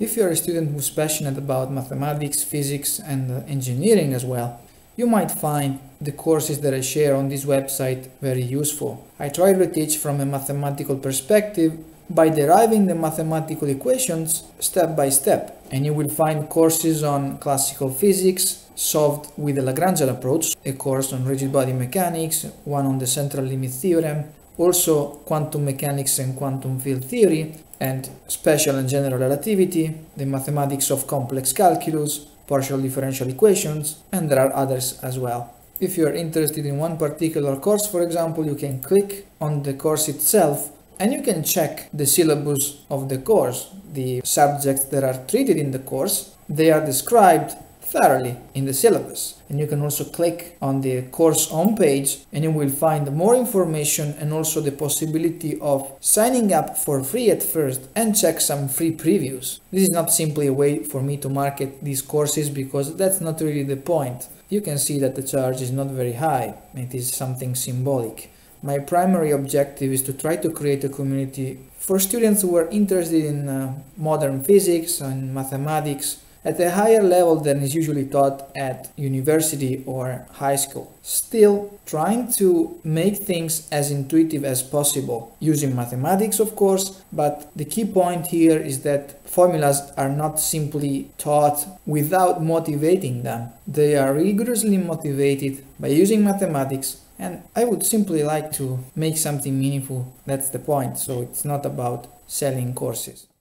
If you are a student who's passionate about mathematics, physics, and engineering as well, you might find the courses that I share on this website very useful. I try to teach from a mathematical perspective by deriving the mathematical equations step by step, and you will find courses on classical physics solved with the Lagrangian approach, a course on rigid body mechanics, one on the central limit theorem, also quantum mechanics and quantum field theory, and special and general relativity, the mathematics of complex calculus, partial differential equations, and there are others as well. If you are interested in one particular course, for example, you can click on the course itself and you can check the syllabus of the course. The subjects that are treated in the course, they are described thoroughly in the syllabus, and you can also click on the course homepage and you will find more information and also the possibility of signing up for free at first and check some free previews. This is not simply a way for me to market these courses, because that's not really the point. You can see that the charge is not very high, it is something symbolic. My primary objective is to try to create a community for students who are interested in modern physics and mathematics at a higher level than is usually taught at university or high school. Still trying to make things as intuitive as possible, using mathematics of course, but the key point here is that formulas are not simply taught without motivating them. They are rigorously motivated by using mathematics, and I would simply like to make something meaningful. That's the point, so it's not about selling courses.